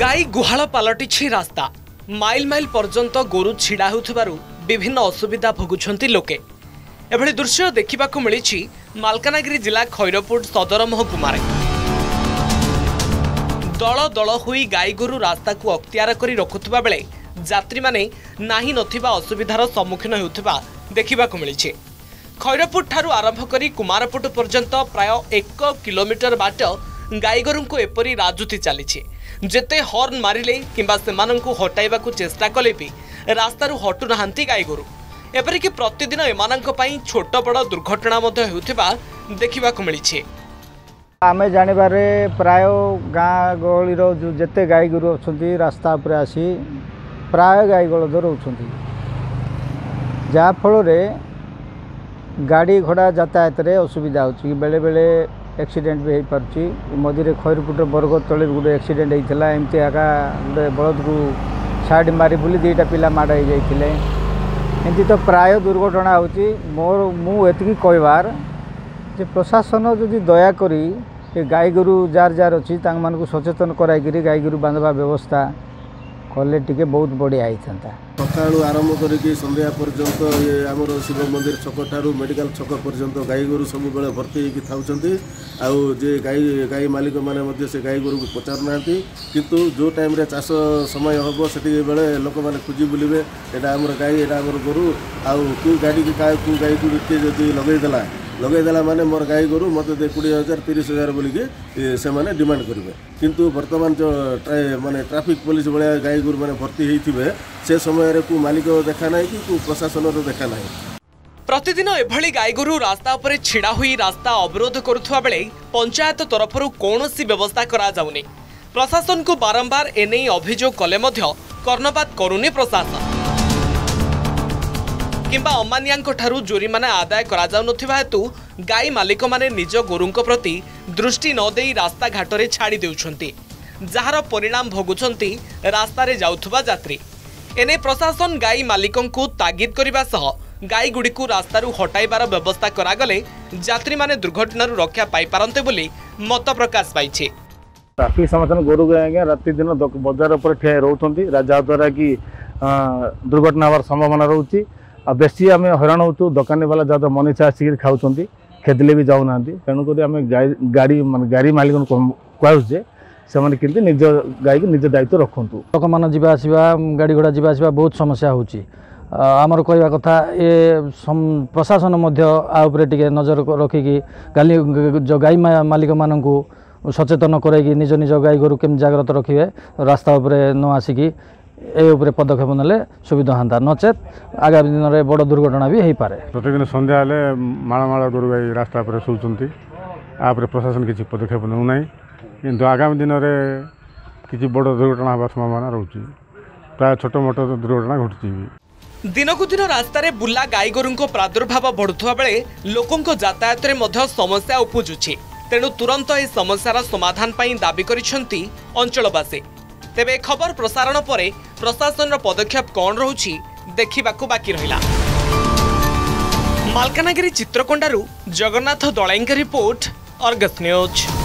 गाई गुहाल पलटि रास्ता माइल माइल पर्यंत गोरु छिड़ा होथिबारु विभिन्न असुविधा भोगुछंती लोके। एभली दृश्य देखा मिली मालकानगिरी जिला खैरपुट सदर महकुमार। दल दल हुई गाई गोरु रास्ता को अख्तियार करी रखुथिबा बेले यात्री माने नाही नथिबा असुविधार सम्मुखीन होउथिबा देखा मिली। खैरपुट ठारू आरंभ करी कुमारपुट पर्यंत प्राय 1 किलोमीटर बाट गाई गोरु को एपरी राजुती चली। जेते हॉर्न मारिले किंबा सेमानंकु हटाइबाकु चेष्टा कले भी रास्तारू हटु नाहांती गाई गोरु। एपरिकि प्रतिदिन एमानंक पई छोट बड़ दुर्घटना मध्ये होउथिबा देखिबाकु मिलिछे। आमे जानि बारे प्राय गाँ गहली रो जेते गाई गोरु अछंती रास्ता ऊपर आसी प्राय गाई गलद रहउछंती, जा फल रे गाड़ी घोड़ा यातायात रे असुविधा होउछि। बेले बेले एक्सीडेंट भी हो पार्टी। मझीरे खैरपुट बरगद तले गोटे एक्सीडेंट होता है। एमती आका गोटे बलद को साइड मारी बुली दुईटा पिला माड़ हो जाते एमती तो प्राय दुर्घटना होती। मोर मुझे कहबार जे प्रशासन जदि दयाकोरी गाई गोरु जार जार अच्छी मानू सचेतन कराई गाई गोरु बांधवा व्यवस्था कले टे बहुत बढ़िया होता। सकालू आरंभ करके संध्या पर्यंत ये आम शिव मंदिर छक ठारू मेडिकल छक पर्यंत गाई गोरु सब बेले भर्ती होती। आउ जे गाई गाई मालिक मैंने से गाई गोरु को पचारना किंतु जो टाइम रे चाष समय हम से बेले लोक मैंने खोजी बुलबे एटा आम गाई एटा आम गोरु आउ क्यों गाड़ी की क्या क्यों गाई को किए जदि लगेदेला माने मोर गाई गोरु मत 20,000 30,000 बोलिके से माने डिमांड करेंगे। किंतु वर्तमान जो माने ट्रैफिक पुलिस भाया गाई गोरु माने भर्ती होते से समय रे को मालिक देखा ना कि प्रशासन देखा ना। प्रतिदिन एभली गाई गोरु रास्ता उपर छिड़ा हुई रास्ता अवरोध करुवा बेले पंचायत तरफ कौन व्यवस्था करा जाउनी। प्रशासन को बारंबार एने अभियोग कले मध्य कर्णपात करुनी प्रशासन किंबा अमानियांको ठारू जोरीमाना आदाय कराजाउ नथिबा हेतु गाई मालिक माने निज गोरुंको प्रति दृष्टि न देई रास्ता घाटरे छाड़ी देउछंती, जार परिणाम भोगुछंती रास्तारे जाउथुबा यात्री। एने प्रशासन गाई मालिकंकु तागिद करिबा सह गाई गुडीकु रास्तारू हटाइबार व्यवस्था करागले यात्री माने दुर्घटनारू रक्षा पाई पारंते बोली मत प्रकाश पाइछे। ट्राफिक समर्थन गोरु गाय राति दिन बजार उपर ठिया रहउछंती, जहाद्वारा कि दुर्घटना होवार संभावना रहउछी। आ बेसी आम हैरान हो दुकानी वाला ज्यादा मनीषा आसिक खाऊँ खेदले भी जाऊना तेणुक आम गाड़ी मान गाड़ी मालिक कहूँ जे से माने किंतु निज गाई निज दायित्व रखुँ। लोक मान जावा आसवा गाड़ी घोड़ा जावा आसवा बहुत समस्या होची। आमर कहवा कथा ये प्रशासन टे नजर रखिकी गाई मालिक मानक सचेतन कराई निज निज गाई गोरु केम जाग्रत रखिए रास्ता न आसिकी ये पदक्षेप ना सुविधा हाँ नचेत आगामी दिन में बड़ दुर्घटना भी हो पाए। प्रत्येक दिन संध्या माला गोरु गाई रास्ता पर शोचती आप प्रशासन किसी पदक्षेप नौना कि आगामी दिन में किसी बड़ दुर्घटना होगा संभावना रोचे। प्राय छोट मोट दुर्घटना घटी दिनकू दिन रास्तार बुला गाई गोरु प्रादुर्भाव बढ़ुवा बेले लोकों यातायात में समस्या उपजुची। तेणु तुरंत यह समस्यार समाधान दाबी करवासी। तेबे खबर प्रसारण पर प्रशासन पदक्षेप कौन रोची देखा बाकी रहा। मालकानगिरी चित्रकोंडारू Jagannath Dalai report, Argus news.